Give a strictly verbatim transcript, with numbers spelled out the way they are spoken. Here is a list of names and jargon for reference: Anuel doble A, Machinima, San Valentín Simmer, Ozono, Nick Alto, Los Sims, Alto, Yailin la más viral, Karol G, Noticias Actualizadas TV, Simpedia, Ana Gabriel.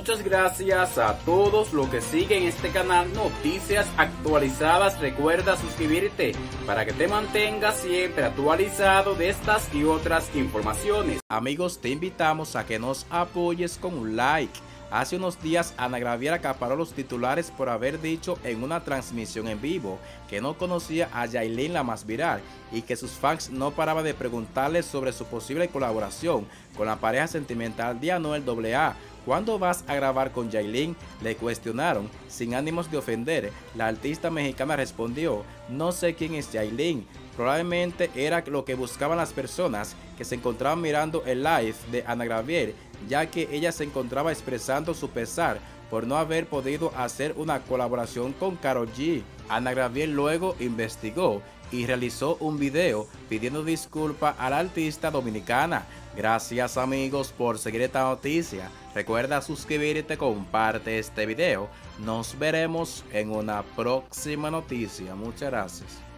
Muchas gracias a todos los que siguen este canal Noticias Actualizadas. Recuerda suscribirte para que te mantengas siempre actualizado de estas y otras informaciones. Amigos, te invitamos a que nos apoyes con un like. Hace unos días Ana Gabriel acaparó los titulares por haber dicho en una transmisión en vivo que no conocía a Yailin la Más Viral y que sus fans no paraban de preguntarle sobre su posible colaboración con la pareja sentimental de Anuel doble A. ¿Cuándo vas a grabar con Yailin?, le cuestionaron. Sin ánimos de ofender, la artista mexicana respondió: no sé quién es Yailin. Probablemente era lo que buscaban las personas que se encontraban mirando el live de Ana Gabriel, ya que ella se encontraba expresando su pesar por no haber podido hacer una colaboración con Karol G. Ana Gabriel luego investigó y realizó un video pidiendo disculpas a la artista dominicana. Gracias amigos por seguir esta noticia. Recuerda suscribirte, comparte este video. Nos veremos en una próxima noticia. Muchas gracias.